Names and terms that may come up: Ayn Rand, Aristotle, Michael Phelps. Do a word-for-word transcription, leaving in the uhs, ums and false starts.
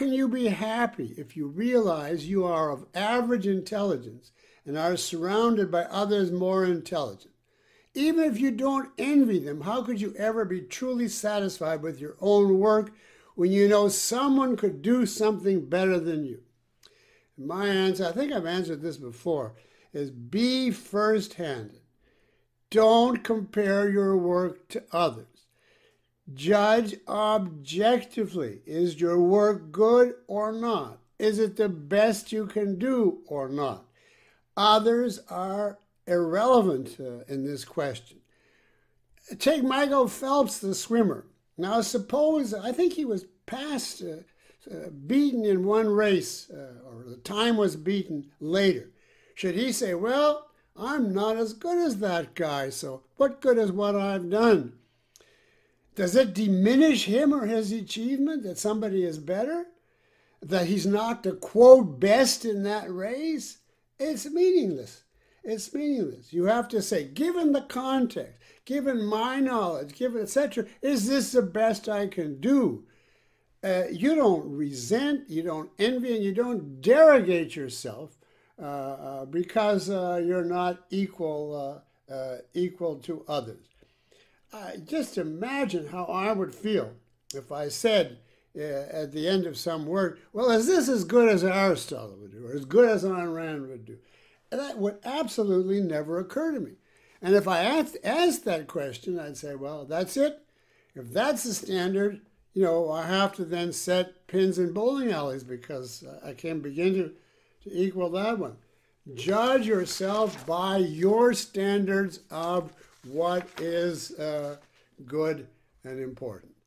can you be happy if you realize you are of average intelligence and are surrounded by others more intelligent? Even if you don't envy them, how could you ever be truly satisfied with your own work when you know someone could do something better than you? And my answer, I think I've answered this before, is be first-handed. Don't compare your work to others. Judge objectively. Is your work good or not? Is it the best you can do or not? Others are irrelevant uh, in this question. Take Michael Phelps, the swimmer. Now suppose, I think he was passed, uh, uh, beaten in one race, uh, or the time was beaten later. Should he say, well, I'm not as good as that guy, so what good is what I've done? Does it diminish him or his achievement that somebody is better? That he's not the, quote, best in that race? It's meaningless. It's meaningless. You have to say, given the context, given my knowledge, given et cetera, is this the best I can do? Uh, you don't resent, you don't envy, and you don't derogate yourself uh, uh, because uh, you're not equal, uh, uh, equal to others. Uh, just imagine how I would feel if I said uh, at the end of some work, well, is this as good as Aristotle would do, or as good as Ayn Rand would do? That would absolutely never occur to me. And if I asked, asked that question, I'd say, well, that's it. If that's the standard, you know, I have to then set pins in bowling alleys because I can't begin to, to equal that one. Judge yourself by your standards of what is uh, good and important.